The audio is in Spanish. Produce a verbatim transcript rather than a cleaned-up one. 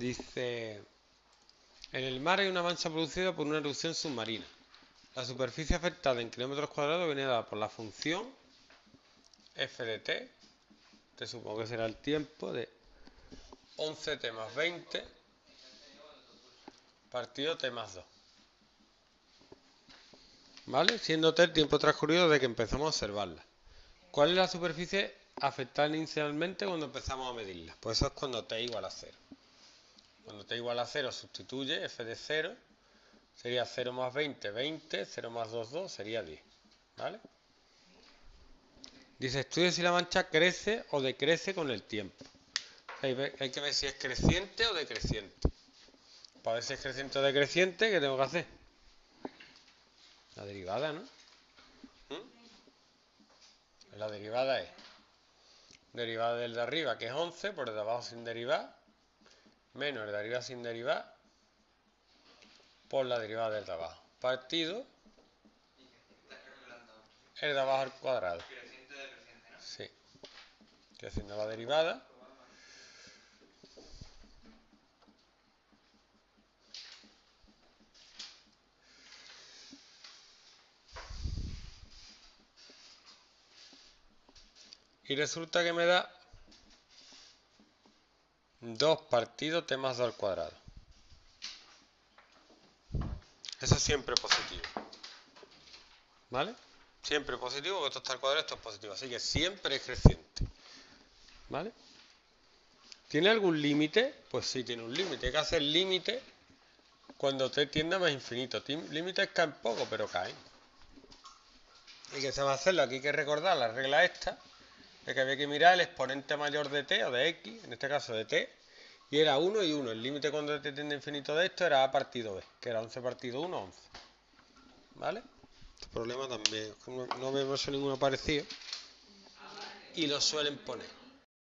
Dice, en el mar hay una mancha producida por una erupción submarina. La superficie afectada en kilómetros cuadrados viene dada por la función f de t, te supongo que será el tiempo, de once t más veinte partido t más dos. ¿Vale? Siendo t el tiempo transcurrido desde que empezamos a observarla. ¿Cuál es la superficie afectada inicialmente cuando empezamos a medirla? Pues eso es cuando t igual a cero. Cuando t igual a cero sustituye f de cero, sería cero más veinte, veinte, cero más dos, dos, sería diez. ¿Vale? Dice, estudia si la mancha crece o decrece con el tiempo. Hay que ver si es creciente o decreciente. Para ver si es creciente o decreciente, ¿qué tengo que hacer? La derivada, ¿no? ¿Mm? La derivada es derivada del de arriba, que es once, por el de abajo sin derivar, menos el de arriba sin derivar, por la derivada del de abajo, partido el de abajo al cuadrado. Sí. Estoy haciendo la derivada. Y resulta que me da dos partido t más dos al cuadrado. Eso siempre es positivo. ¿Vale? Siempre es positivo porque esto está al cuadrado, esto es positivo. Así que siempre es creciente. ¿Vale? ¿Tiene algún límite? Pues sí, tiene un límite. Hay que hacer límite cuando t tienda más infinito. Límites caen poco, pero caen. ¿Y qué se va a hacerlo? Aquí hay que recordar la regla esta, de que había que mirar el exponente mayor de t o de x, en este caso de t, y era uno y uno. El límite cuando t tiende a infinito de esto era a partido b, que era once partido uno, once. ¿Vale? Este problema también, no, no vemos ningún parecido, y lo suelen poner.